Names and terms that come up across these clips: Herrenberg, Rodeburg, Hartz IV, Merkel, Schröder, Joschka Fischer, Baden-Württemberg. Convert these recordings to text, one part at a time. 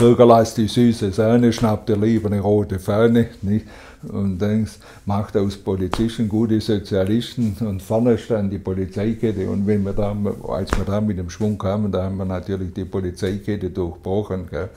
Bürgerleist die süße Sahne, schnappt der lieber eine rote Fahne, nicht? Und denkst, macht aus Polizisten gute Sozialisten. Und vorne stand die Polizeikette. Und wenn wir da, als wir da mit dem Schwung kamen, da haben wir natürlich die Polizeikette durchbrochen. Gell?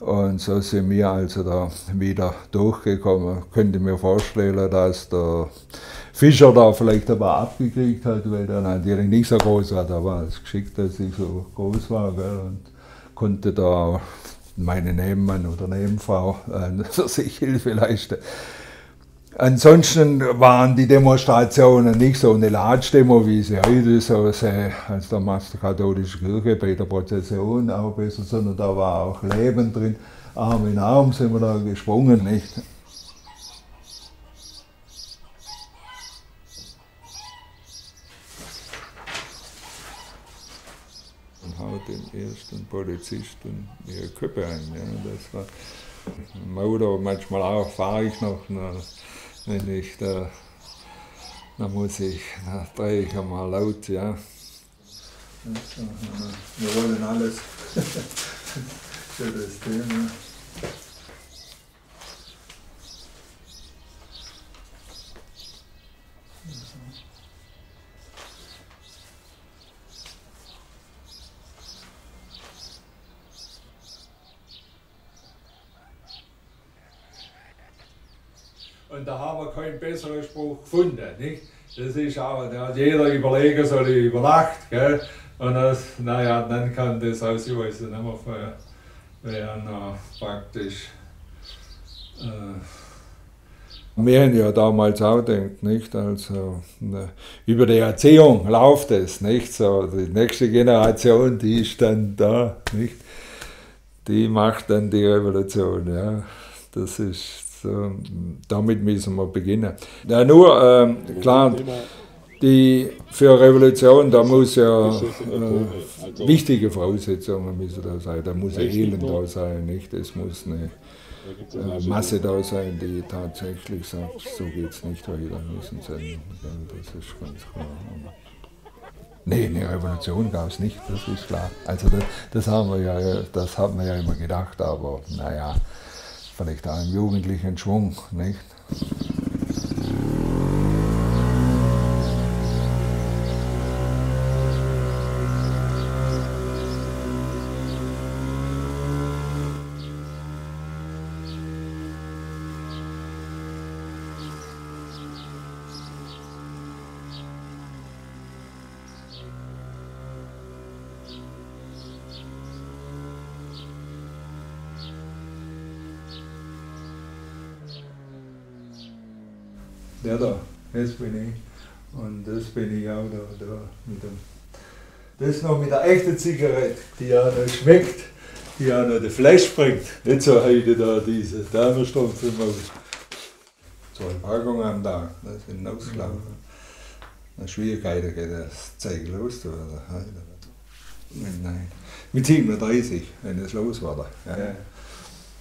Und so sind wir also da wieder durchgekommen. Ich könnte mir vorstellen, dass der Fischer da vielleicht ein paar abgekriegt hat, weil er natürlich nicht so groß war. Da war es geschickt, dass ich so groß war, gell? Und konnte da meine Nebenmann oder Nebenfrau sich Hilfe leisten. Ansonsten waren die Demonstrationen nicht so eine Latsch-Demo, wie sie heute so sehr als der Master katholische Kirche bei der Prozession auch besser, sondern da war auch Leben drin. Arm in Arm sind wir da geschwungen, nicht? Und haut den ersten Polizisten ihre Köpfe ein. Ja, das war Motor, manchmal auch fahre ich noch. Wenn ich da, da drehe ich einmal laut, ja. Wir wollen alles. Schönes Thema. Und da haben wir keinen besseren Spruch gefunden, nicht? Das ist auch, da hat jeder überlegen soll, ich überlacht, gell? Und das, naja, dann kann das ausgewiesen, nicht mehr vorher, während praktisch... Wir haben ja damals auch gedacht, nicht? Also, über die Erziehung läuft es, nicht? So, die nächste Generation, die ist dann da, nicht? Die macht dann die Revolution, ja. Das ist... Damit müssen wir beginnen. Ja, nur, klar, für Revolution, da muss ja wichtige Voraussetzungen müssen da sein. Da muss ein Elend da sein, nicht? Es muss eine Masse da sein, die tatsächlich sagt, so geht's nicht weiter, müssen sein. Das ist ganz klar. Nein, eine Revolution gab es nicht, das ist klar. Also das haben wir ja immer gedacht, aber naja. Vielleicht auch im jugendlichen Schwung, nicht? Der da, das bin ich. Und das bin ich auch da mit dem. Das noch mit der echten Zigarette, die auch noch schmeckt, die auch noch den Fleisch bringt. Nicht so heute da diese Thermostrumpf im Mund. 2 Packungen am Tag, das sind ausgelaufen. Eine Schwierigkeit, das Zeug loszuwerden. Nein. Mit 37, wenn es los war. Ja. Ja.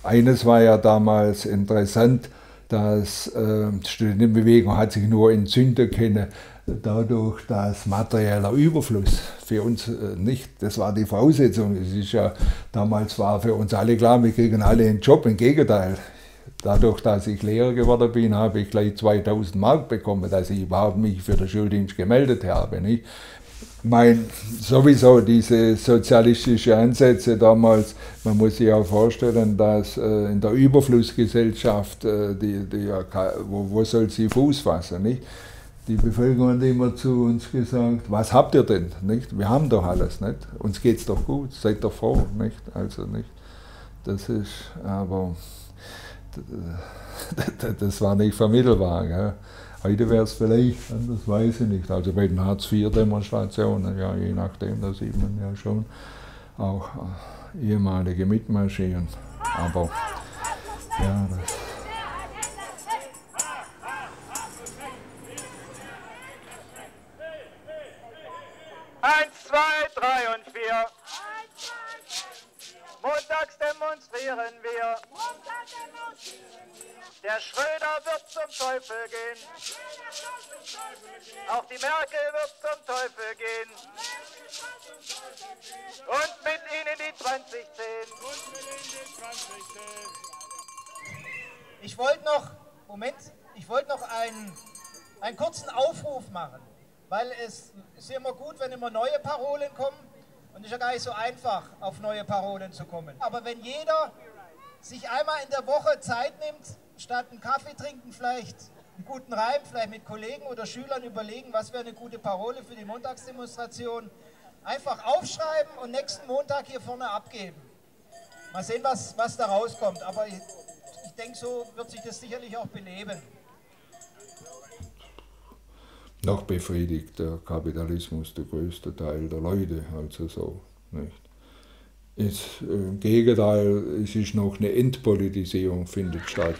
Eines war ja damals interessant. Dass die Studentenbewegung hat sich nur entzünden können, dadurch, dass materieller Überfluss für uns nicht, das war die Voraussetzung. Es ist ja, damals war für uns alle klar, wir kriegen alle einen Job, im Gegenteil. Dadurch, dass ich Lehrer geworden bin, habe ich gleich 2000 Mark bekommen, dass ich überhaupt mich für den Schuldienst gemeldet habe. Nicht? Sowieso diese sozialistischen Ansätze damals, man muss sich auch vorstellen, dass in der Überflussgesellschaft, wo soll sie Fuß fassen, nicht? Die Bevölkerung hat immer zu uns gesagt, was habt ihr denn, nicht? Wir haben doch alles, nicht? Uns geht's doch gut, seid doch froh, nicht? Also nicht, das ist, aber das war nicht vermittelbar, gell? Heute wäre es vielleicht, das weiß ich nicht. Also bei den Hartz-IV-Demonstrationen, ja, je nachdem, da sieht man ja schon auch ehemalige mitmarschieren. Aber ja, das. Eins, zwei, drei und vier. Montags demonstrieren wir. Der Schröder wird zum Teufel gehen. Auch die Merkel wird zum Teufel gehen. Und mit ihnen die 2010. Ich wollte noch, Moment, ich wollte noch einen kurzen Aufruf machen, weil es ist ja immer gut, wenn immer neue Parolen kommen und es ist ja gar nicht so einfach, auf neue Parolen zu kommen. Aber wenn jeder sich einmal in der Woche Zeit nimmt, statt einen Kaffee trinken vielleicht einen guten Reim, vielleicht mit Kollegen oder Schülern überlegen, was wäre eine gute Parole für die Montagsdemonstration, einfach aufschreiben und nächsten Montag hier vorne abgeben. Mal sehen, was da rauskommt, aber ich denke, so wird sich das sicherlich auch beleben. Noch befriedigt der Kapitalismus der größte Teil der Leute, also so, nicht? Jetzt, im Gegenteil, es ist noch eine Entpolitisierung findet statt.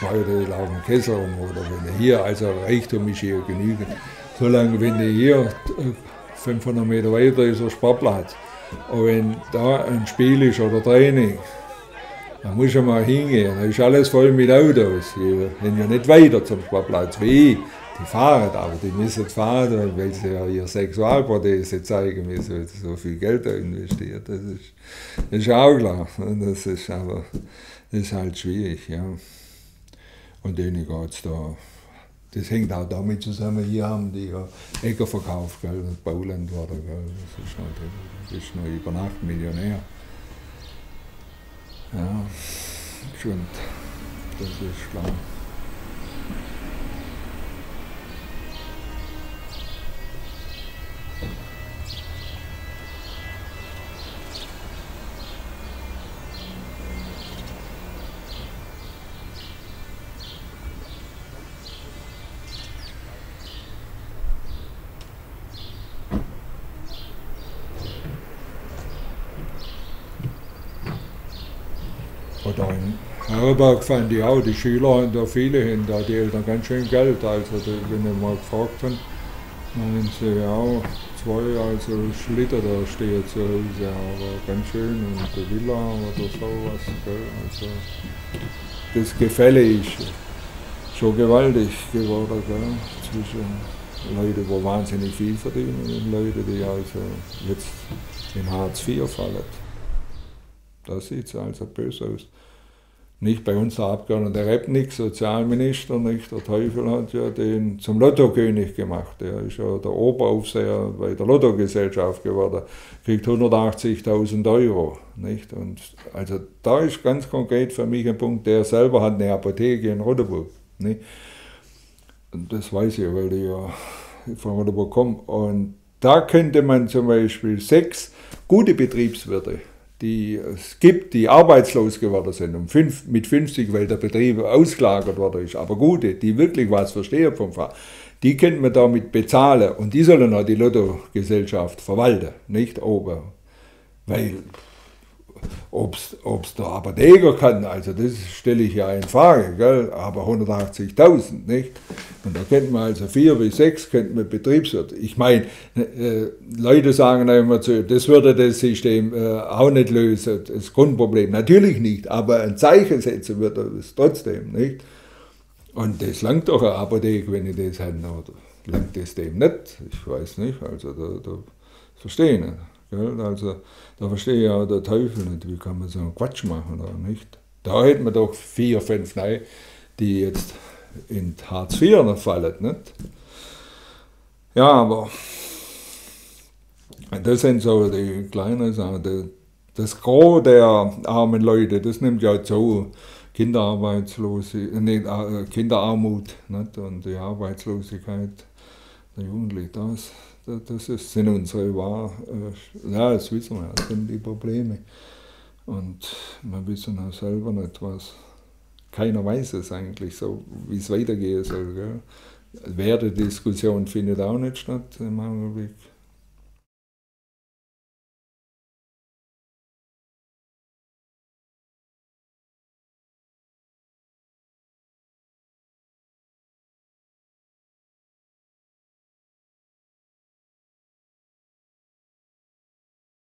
Zweite laufen Kessel oder wenn er hier, also Reichtum ist hier genügend. Solange, wenn er hier 500 Meter weiter ist, ein Sportplatz. Und wenn da ein Spiel ist oder Training, dann muss er mal hingehen. Da ist alles voll mit Autos. Die sind ja nicht weiter zum Sportplatz wie ich. Die fahren, aber die müssen fahren, weil sie ja ihre Sexualprothese zeigen müssen, weil sie so viel Geld da investiert. Das ist auch klar. Das ist halt schwierig, ja. Und denen geht's da. Das hängt auch damit zusammen, hier haben die ja Äcker verkauft, gell, das Bauland war da, gell. Das ist noch über Nacht Millionär. Ja, schon. Das ist klar. Oder in Herrenberg fand ich auch, die Schüler haben da viele hin, da die Eltern ganz schön Geld, also wenn ich mal gefragt habe, dann haben sie ja auch zwei also Schlitten da stehen zu Hause, aber ganz schön und eine Villa oder sowas, gell, also das Gefälle ist schon gewaltig geworden, gell, zwischen Leuten, die wahnsinnig viel verdienen und Leuten, die also jetzt in Hartz IV fallen. Da sieht es also böse aus. Nicht bei uns der Abgeordnete, der rappt nichts, Sozialminister nicht, der Teufel hat ja den zum Lottokönig gemacht. Der ist ja der Oberaufseher bei der Lottogesellschaft geworden, kriegt 180.000 Euro. Nicht? Und also da ist ganz konkret für mich ein Punkt, der selber hat eine Apotheke in Rodeburg. Nicht? Und das weiß ich, weil ich ja von Rodeburg komme. Und da könnte man zum Beispiel 6 gute Betriebswirte, die es gibt, die arbeitslos geworden sind, um mit 50, weil der Betrieb ausgelagert worden ist, aber gute, die wirklich was verstehen vom Fach, die könnte man damit bezahlen und die sollen auch die Lottogesellschaft verwalten, nicht oben. Weil, ob es der Apotheker kann, also das stelle ich ja in Frage, gell? Aber 180.000, nicht? Und da könnten wir also 4 bis 6 könnten wir Betriebswirte. Ich meine, Leute sagen immer zu, das würde das System auch nicht lösen, das Grundproblem. Natürlich nicht, aber ein Zeichen setzen würde es trotzdem, nicht? Und das langt doch eine Apotheke, wenn ich das habe, oder langt das dem nicht? Ich weiß nicht, also da verstehen nicht. Also, da verstehe ich auch der Teufel nicht, wie kann man so einen Quatsch machen oder nicht. Da hätten wir doch 4, 5 nein, die jetzt in Hartz IV noch fallen, nicht? Ja, aber das sind so die kleinen Sachen. Das Gros der armen Leute, das nimmt ja zu. Kinderarmut, nicht? Und die Arbeitslosigkeit der Jugendlichen, das sind unsere wahren, ja, das wissen wir, das sind die Probleme. Und wir wissen auch selber nicht, was, keiner weiß es eigentlich so, wie es weitergehen soll, gell? Wertediskussion findet auch nicht statt im Augenblick.